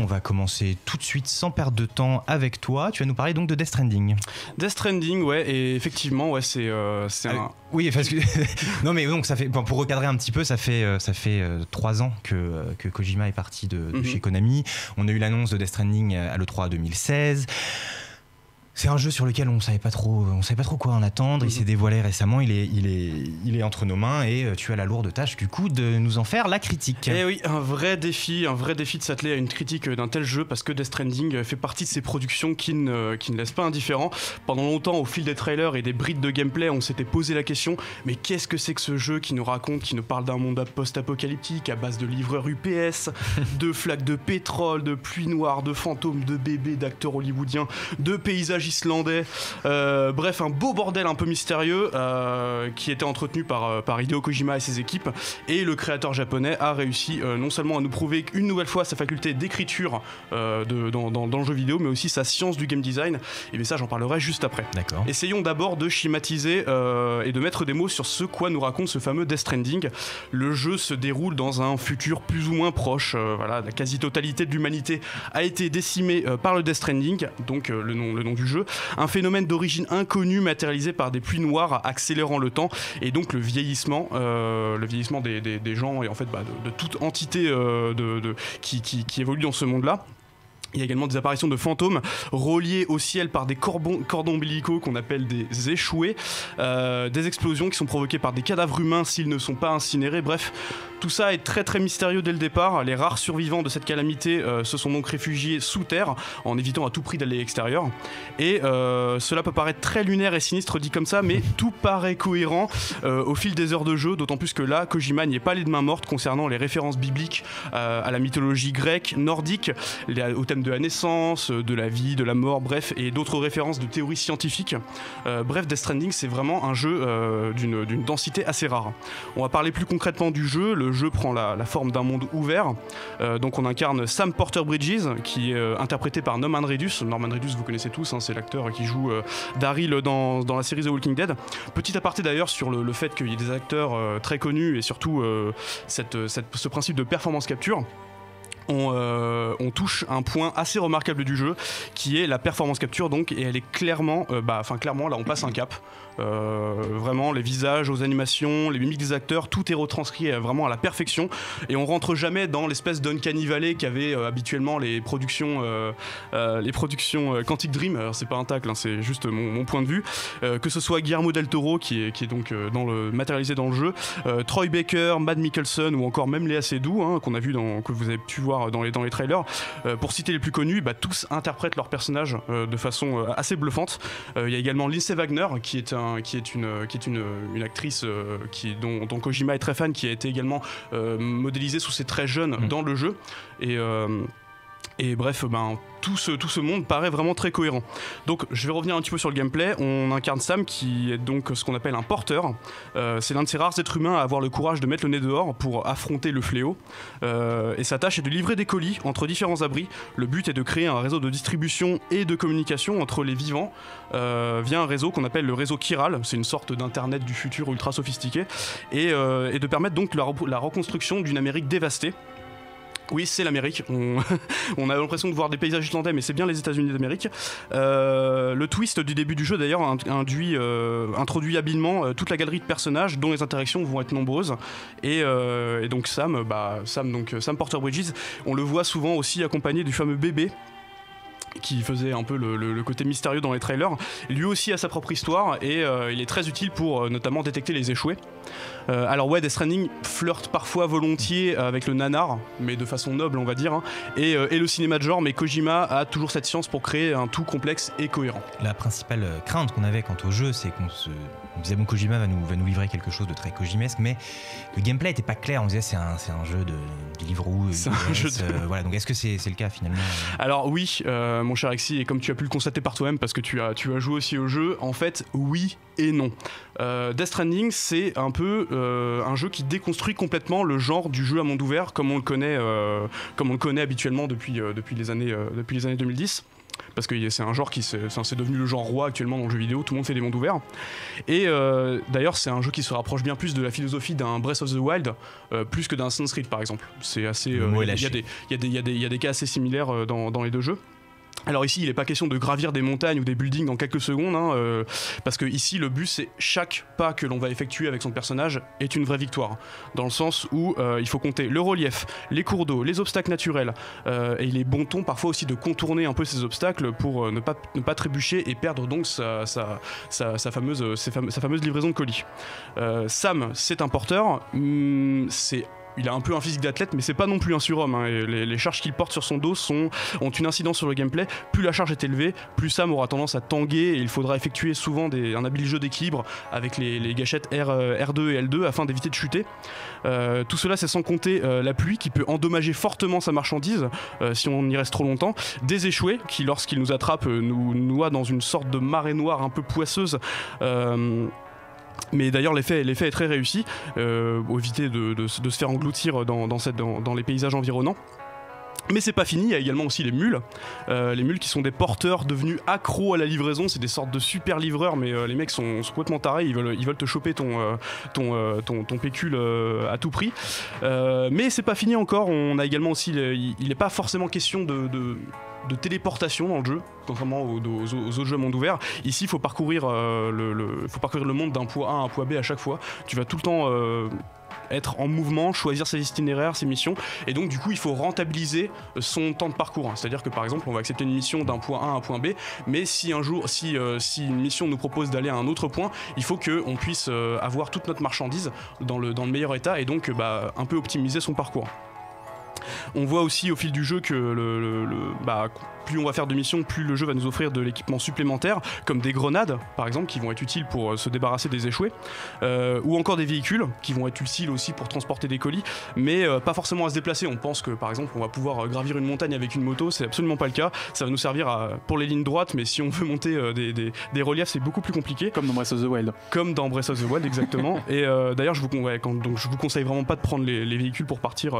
On va commencer tout de suite sans perdre de temps avec toi. Tu vas nous parler donc de Death Stranding. Death Stranding, ouais, et effectivement, ouais, c'est un... Oui, parce que non, mais donc ça fait, pour recadrer un petit peu, ça fait 3 ans que Kojima est parti de chez Konami. On a eu l'annonce de Death Stranding à l'E3 2016. C'est un jeu sur lequel on savait pas trop quoi en attendre. Il s'est dévoilé récemment, il est entre nos mains et tu as la lourde tâche du coup de nous en faire la critique. Eh oui, un vrai défi de s'atteler à une critique d'un tel jeu, parce que Death Stranding fait partie de ces productions qui ne laissent pas indifférent. Pendant longtemps, au fil des trailers et des brides de gameplay, on s'était posé la question, mais qu'est-ce que c'est que ce jeu qui nous raconte, qui nous parle d'un monde post-apocalyptique à base de livreurs UPS, de flaques de pétrole, de pluie noire, de fantômes, de bébés, d'acteurs hollywoodiens, de paysages islandais, bref un beau bordel un peu mystérieux qui était entretenu par Hideo Kojima et ses équipes, et le créateur japonais a réussi non seulement à nous prouver une nouvelle fois sa faculté d'écriture dans le jeu vidéo, mais aussi sa science du game design, et ça j'en parlerai juste après. D'accord. Essayons d'abord de schématiser et de mettre des mots sur ce quoi nous raconte ce fameux Death Stranding. Le jeu se déroule dans un futur plus ou moins proche, voilà, la quasi-totalité de l'humanité a été décimée par le Death Stranding, donc le nom du jeu. Un phénomène d'origine inconnue matérialisé par des pluies noires accélérant le temps et donc le vieillissement des gens et en fait de toute entité qui évolue dans ce monde-là. Il y a également des apparitions de fantômes reliés au ciel par des cordons ombilicaux qu'on appelle des échoués, des explosions qui sont provoquées par des cadavres humains s'ils ne sont pas incinérés. Bref, tout ça est très très mystérieux dès le départ. Les rares survivants de cette calamité se sont donc réfugiés sous terre en évitant à tout prix d'aller à l'extérieur. Et cela peut paraître très lunaire et sinistre dit comme ça, mais tout paraît cohérent au fil des heures de jeu, d'autant plus que là, Kojima n'y est pas allé de main morte concernant les références bibliques à la mythologie grecque, nordique, au thème de la naissance, de la vie, de la mort, bref, et d'autres références de théories scientifiques. Bref, Death Stranding, c'est vraiment un jeu d'une densité assez rare. On va parler plus concrètement du jeu. Le jeu prend la forme d'un monde ouvert. Donc on incarne Sam Porter Bridges, qui est interprété par Norman Reedus. Norman Reedus, vous connaissez tous, hein, c'est l'acteur qui joue Daryl dans la série The Walking Dead. Petit aparté d'ailleurs sur le fait qu'il y ait des acteurs très connus et surtout ce principe de performance capture. On touche un point assez remarquable du jeu qui est la performance capture, donc, et elle est clairement clairement là on passe un cap. Vraiment les visages aux animations, les mimiques des acteurs, tout est retranscrit vraiment à la perfection et on rentre jamais dans l'espèce d'uncanny valley qu'avaient habituellement les productions Quantic Dream. Alors, c'est pas un tacle, hein, c'est juste mon point de vue, que ce soit Guillermo del Toro qui est donc matérialisé dans le jeu, Troy Baker, Mads Mikkelsen ou encore même Léa Seydoux, hein, que vous avez pu voir dans les trailers, pour citer les plus connus, tous interprètent leurs personnages de façon assez bluffante. Il y a également Lindsay Wagner qui est une actrice dont Kojima est très fan, qui a été également modélisée sous ses traits jeunes dans le jeu, et bref, tout ce monde paraît vraiment très cohérent. Donc je vais revenir un petit peu sur le gameplay. On incarne Sam qui est donc ce qu'on appelle un porteur. C'est l'un de ces rares êtres humains à avoir le courage de mettre le nez dehors pour affronter le fléau. Et sa tâche est de livrer des colis entre différents abris. Le but est de créer un réseau de distribution et de communication entre les vivants via un réseau qu'on appelle le réseau Kiral. C'est une sorte d'internet du futur ultra sophistiqué. Et de permettre donc la reconstruction d'une Amérique dévastée. Oui, c'est l'Amérique. On a l'impression de voir des paysages islandais, mais c'est bien les États-Unis d'Amérique. Le twist du début du jeu, d'ailleurs, introduit habilement toute la galerie de personnages dont les interactions vont être nombreuses. Et donc Sam Porter Bridges, on le voit souvent aussi accompagné du fameux bébé qui faisait un peu le côté mystérieux dans les trailers. Lui aussi a sa propre histoire et il est très utile pour notamment détecter les échoués. Alors ouais, Death Stranding flirte parfois volontiers avec le nanar, mais de façon noble on va dire, hein, et le cinéma de genre, mais Kojima a toujours cette science pour créer un tout complexe et cohérent. La principale crainte qu'on avait quant au jeu, c'est on disait bon, Kojima va nous livrer quelque chose de très kojimesque, mais le gameplay n'était pas clair. On disait c'est un jeu de livre roux, voilà. Donc est-ce que c'est le cas finalement? Alors oui, mon cher Alexis, et comme tu as pu le constater par toi-même parce que tu as joué aussi au jeu, en fait oui et non. Death Stranding, c'est un peu un jeu qui déconstruit complètement le genre du jeu à monde ouvert comme on le connaît habituellement depuis les années 2010. parce que c'est un genre qui c'est devenu le genre roi actuellement dans le jeu vidéo, tout le monde fait des mondes ouverts. Et d'ailleurs c'est un jeu qui se rapproche bien plus de la philosophie d'un Breath of the Wild plus que d'un Assassin's Creed par exemple. C'est assez il y a des cas assez similaires dans les deux jeux. Alors ici, il n'est pas question de gravir des montagnes ou des buildings en quelques secondes, parce que ici, le but, c'est chaque pas que l'on va effectuer avec son personnage est une vraie victoire, dans le sens où il faut compter le relief, les cours d'eau, les obstacles naturels, et il est bon ton parfois aussi de contourner un peu ces obstacles pour ne pas trébucher et perdre donc sa fameuse livraison de colis. Sam, c'est un porteur, il a un peu un physique d'athlète, mais c'est pas non plus un surhomme. Hein. Les charges qu'il porte sur son dos ont une incidence sur le gameplay. Plus la charge est élevée, plus Sam aura tendance à tanguer, et il faudra effectuer souvent un habile jeu d'équilibre avec les gâchettes R2 et L2 afin d'éviter de chuter. Tout cela, c'est sans compter la pluie qui peut endommager fortement sa marchandise si on y reste trop longtemps. Des échoués qui, lorsqu'ils nous attrapent, nous noient dans une sorte de marée noire un peu poisseuse. Mais d'ailleurs l'effet est très réussi, pour éviter de se faire engloutir dans les paysages environnants. Mais c'est pas fini, il y a également aussi les mules. Les mules qui sont des porteurs devenus accros à la livraison, c'est des sortes de super livreurs, mais les mecs sont complètement tarés, ils veulent te choper ton pécule à tout prix. Mais c'est pas fini encore, on a également aussi, il n'est pas forcément question de téléportation dans le jeu, contrairement aux autres jeux monde ouvert. Ici, il faut parcourir le monde d'un point A à un point B à chaque fois. Tu vas tout le temps être en mouvement, choisir ses itinéraires, ses missions, et donc du coup il faut rentabiliser son temps de parcours. C'est-à-dire que par exemple on va accepter une mission d'un point A à un point B, mais si une mission nous propose d'aller à un autre point, il faut qu'on puisse avoir toute notre marchandise dans le meilleur état et donc un peu optimiser son parcours. On voit aussi au fil du jeu que plus on va faire de missions, plus le jeu va nous offrir de l'équipement supplémentaire, comme des grenades par exemple, qui vont être utiles pour se débarrasser des échoués, ou encore des véhicules qui vont être utiles aussi pour transporter des colis, mais pas forcément à se déplacer. On pense que par exemple on va pouvoir gravir une montagne avec une moto, c'est absolument pas le cas. Ça va nous servir pour les lignes droites, mais si on veut monter des reliefs, c'est beaucoup plus compliqué. Comme dans Breath of the Wild. Comme dans Breath of the Wild, exactement. Et d'ailleurs je vous conseille vraiment pas de prendre les véhicules pour partir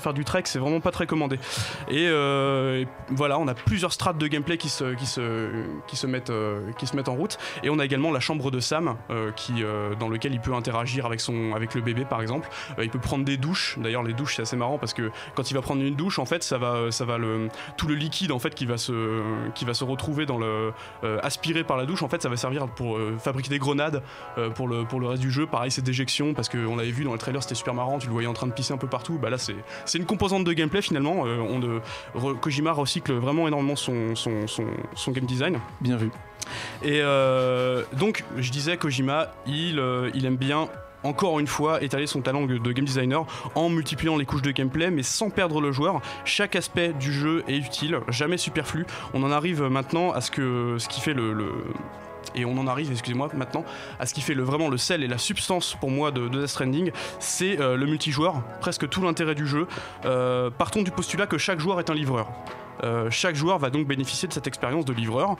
faire du trek, c'est vraiment pas très commandé. Et voilà, on a plusieurs strates de gameplay qui se mettent en route, et on a également la chambre de Sam dans lequel il peut interagir avec le bébé par exemple. Il peut prendre des douches. D'ailleurs les douches, c'est assez marrant parce que quand il va prendre une douche, en fait tout le liquide en fait qui va se retrouver aspiré par la douche, en fait ça va servir pour fabriquer des grenades pour le reste du jeu. Pareil, c'est d'éjection, parce qu'on l'avait vu dans le trailer, c'était super marrant, tu le voyais en train de pisser un peu partout. Là c'est une composante de gameplay finalement. Kojima recycle vraiment énormément son game design. Bien vu. Et donc je disais, Kojima il aime bien encore une fois étaler son talent de game designer en multipliant les couches de gameplay, mais sans perdre le joueur. Chaque aspect du jeu est utile, jamais superflu. On en arrive maintenant à ce qui fait vraiment le sel et la substance pour moi de Death Stranding, c'est le multijoueur, presque tout l'intérêt du jeu. Partons du postulat que chaque joueur est un livreur. Chaque joueur va donc bénéficier de cette expérience de livreur.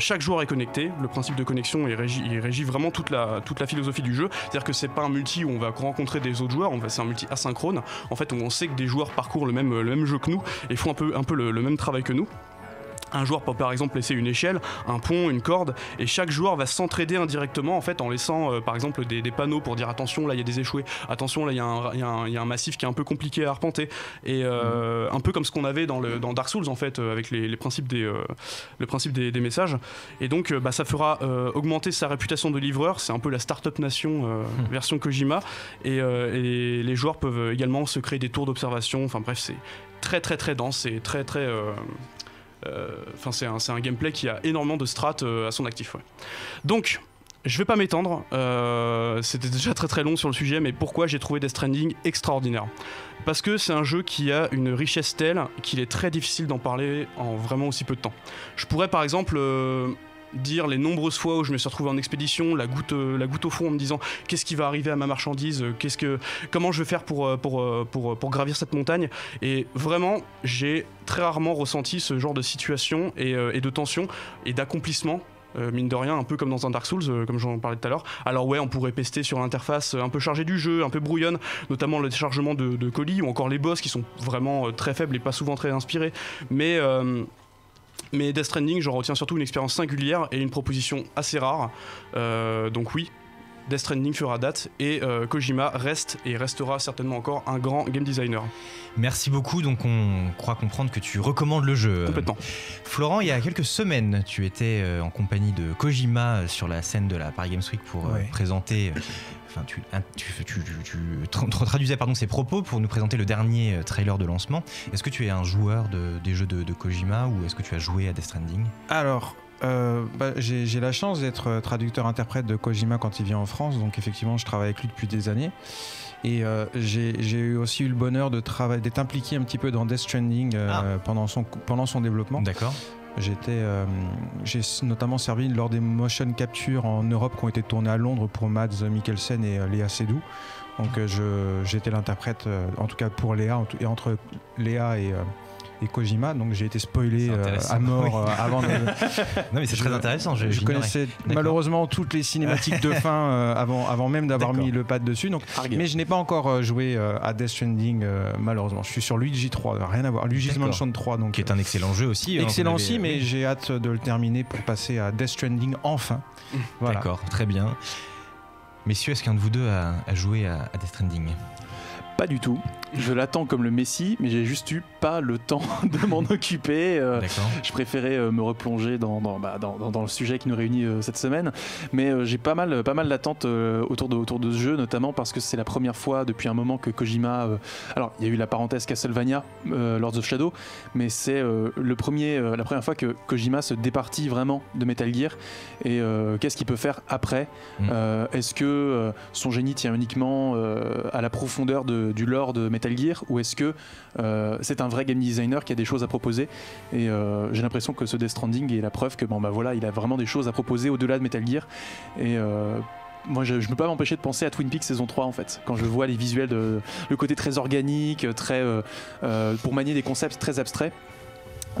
Chaque joueur est connecté. Le principe de connexion il régit vraiment toute la philosophie du jeu. C'est-à-dire que c'est pas un multi où on va rencontrer des autres joueurs. C'est un multi asynchrone. En fait, on sait que des joueurs parcourent le même jeu que nous et font un peu le même travail que nous. Un joueur peut par exemple laisser une échelle, un pont, une corde, et chaque joueur va s'entraider indirectement en fait en laissant par exemple des panneaux pour dire attention là il y a des échoués, attention là il y a un massif qui est un peu compliqué à arpenter, et un peu comme ce qu'on avait dans Dark Souls en fait, avec le principe des messages. Et donc ça fera augmenter sa réputation de livreur. C'est un peu la startup nation version Kojima, et les joueurs peuvent également se créer des tours d'observation. Enfin bref, c'est très très très dense et très très c'est un gameplay qui a énormément de strates à son actif. Ouais. Donc, je vais pas m'étendre, c'était déjà très très long sur le sujet, mais pourquoi j'ai trouvé Death Stranding extraordinaire ? Parce que c'est un jeu qui a une richesse telle qu'il est très difficile d'en parler en vraiment aussi peu de temps. Je pourrais par exemple dire les nombreuses fois où je me suis retrouvé en expédition, la goutte au fond, en me disant qu'est-ce qui va arriver à ma marchandise, comment je vais faire pour gravir cette montagne. Et vraiment, j'ai très rarement ressenti ce genre de situation et de tension et d'accomplissement. Mine de rien, un peu comme dans un Dark Souls, comme j'en parlais tout à l'heure. Alors ouais, on pourrait pester sur l'interface un peu chargée du jeu, un peu brouillonne, notamment le déchargement de colis, ou encore les boss qui sont vraiment très faibles et pas souvent très inspirés. Mais Mais Death Stranding, j'en retiens surtout une expérience singulière et une proposition assez rare. Donc oui, Death Stranding fera date et Kojima reste et restera certainement encore un grand game designer. Merci beaucoup, donc on croit comprendre que tu recommandes le jeu. Complètement. Florent, il y a quelques semaines, tu étais en compagnie de Kojima sur la scène de la Paris Games Week pour présenter... Enfin, tu traduisais ses propos pour nous présenter le dernier trailer de lancement. Est-ce que tu es un joueur des jeux de Kojima ou est-ce que tu as joué à Death Stranding ? Alors, j'ai la chance d'être traducteur-interprète de Kojima quand il vient en France. Donc effectivement, je travaille avec lui depuis des années. Et j'ai aussi eu le bonheur d'être impliqué un petit peu dans Death Stranding pendant son développement. D'accord. J'ai notamment servi lors des motion captures en Europe qui ont été tournées à Londres pour Mads Mikkelsen et Léa Seydoux. Donc j'étais l'interprète, en tout cas pour Léa, et entre Léa et Kojima. Donc j'ai été spoilé à mort avant de... Non mais c'est très intéressant. Je connaissais malheureusement toutes les cinématiques de fin avant même d'avoir mis le pad dessus. Donc, mais je n'ai pas encore joué à Death Stranding malheureusement. Je suis sur Luigi 3, rien à voir. Luigi's Mansion 3, donc, qui est un excellent jeu aussi. Excellent aussi, mais j'ai hâte de le terminer pour passer à Death Stranding enfin. Voilà. D'accord, très bien. Messieurs, est-ce qu'un de vous deux a joué à Death Stranding ? Pas du tout. Je l'attends comme le Messi, mais j'ai juste eu pas le temps de m'en occuper. Je préférais me replonger dans le sujet qui nous réunit cette semaine. Mais j'ai pas mal d'attentes autour de ce jeu, notamment parce que c'est la première fois depuis un moment que Kojima... alors, il y a eu la parenthèse Castlevania, Lords of Shadow, mais c'est la première fois que Kojima se départit vraiment de Metal Gear. Et qu'est-ce qu'il peut faire après ? Est-ce que son génie tient uniquement à la profondeur du lore de Metal Gear, ou est-ce que c'est un vrai game designer qui a des choses à proposer? Et j'ai l'impression que ce Death Stranding est la preuve que il a vraiment des choses à proposer au-delà de Metal Gear. Et moi je peux pas m'empêcher de penser à Twin Peaks saison 3 en fait, quand je vois les visuels, le côté très organique, très pour manier des concepts très abstraits.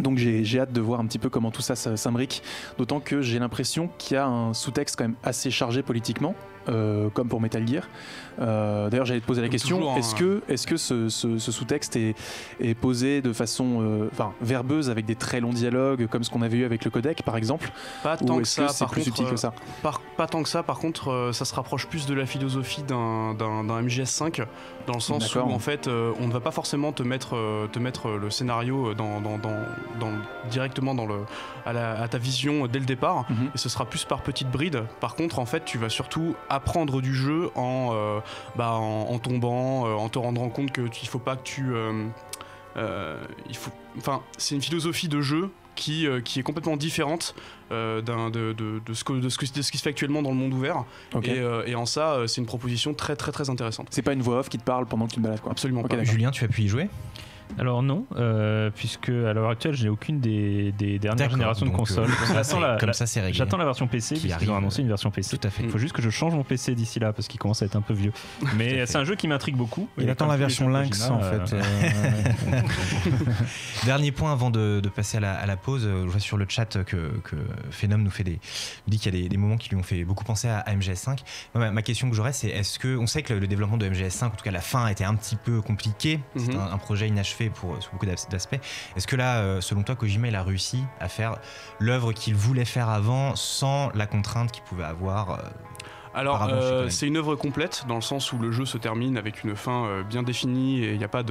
Donc j'ai hâte de voir un petit peu comment tout ça s'imbrique, d'autant que j'ai l'impression qu'il y a un sous-texte quand même assez chargé politiquement, comme pour Metal Gear. D'ailleurs j'allais te poser la question, est-ce que ce sous-texte est posé de façon verbeuse, avec des très longs dialogues comme ce qu'on avait eu avec le codec par exemple? Pas tant que ça, par contre. Pas tant que ça, par contre ça se rapproche plus de la philosophie d'un MGS5, dans le sens où en fait on ne va pas forcément te mettre le scénario directement à ta vision dès le départ, et ce sera plus par petites brides. Par contre en fait tu vas surtout apprendre du jeu en tombant, en te rendant compte qu'il faut pas que tu... c'est une philosophie de jeu qui est complètement différente de ce qui se fait actuellement dans le monde ouvert. Et en ça, c'est une proposition très très très intéressante. C'est pas une voix off qui te parle pendant que tu te balades, quoi. Absolument pas. Julien, tu as pu y jouer ? Alors non, puisque à l'heure actuelle je n'ai aucune des dernières générations de consoles. J'attends la version PC, ils ont annoncé une version PC. Tout à fait. Il faut juste que je change mon PC d'ici là parce qu'il commence à être un peu vieux. Mais c'est un jeu qui m'intrigue beaucoup. Il attend la version Lynx en fait. Dernier point avant de passer à la pause. Je vois sur le chat que Phenom nous dit qu'il y a des moments qui lui ont fait beaucoup penser à MGS5. Ma question que j'aurais, c'est on sait que le développement de MGS5, en tout cas la fin, était un petit peu compliqué. C'est un projet inachevé sur beaucoup d'aspects. Est-ce que là, selon toi, Kojima il a réussi à faire l'œuvre qu'il voulait faire avant sans la contrainte qu'il pouvait avoir ? Alors, c'est une œuvre complète, dans le sens où le jeu se termine avec une fin bien définie et il n'y a pas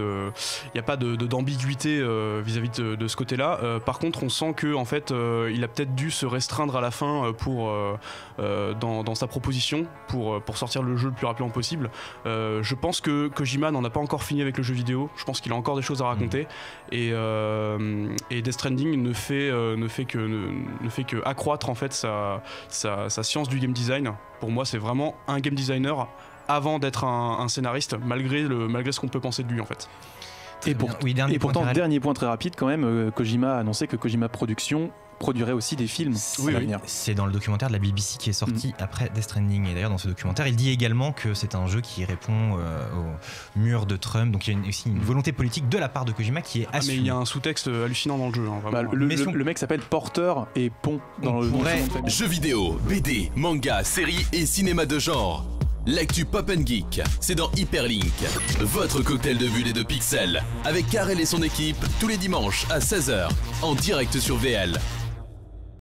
d'ambiguïté vis-à-vis de ce côté-là. Par contre, on sent que en fait, il a peut-être dû se restreindre à la fin dans sa proposition pour sortir le jeu le plus rapidement possible. Je pense que Kojima n'en a pas encore fini avec le jeu vidéo. Je pense qu'il a encore des choses à raconter. Et Death Stranding ne fait que accroître en fait sa science du game design. Pour moi, c'est vraiment un game designer avant d'être un scénariste, malgré ce qu'on peut penser de lui en fait. Dernier point très rapide quand même, Kojima a annoncé que Kojima Productions produirait aussi des films. C'est dans le documentaire de la BBC qui est sorti après Death Stranding. Et d'ailleurs, dans ce documentaire, il dit également que c'est un jeu qui répond au mur de Trump. Donc il y a aussi une volonté politique de la part de Kojima qui est assumée. Mais il y a un sous-texte hallucinant dans le jeu. Le mec s'appelle Porteur et Pont dans le jeu. Jeux vidéo, BD, manga, séries et cinéma de genre. L'actu Pop & Geek, c'est dans Hyperlink. Votre cocktail de bulles et de pixels, avec Karel et son équipe, tous les dimanches à 16h, en direct sur VL.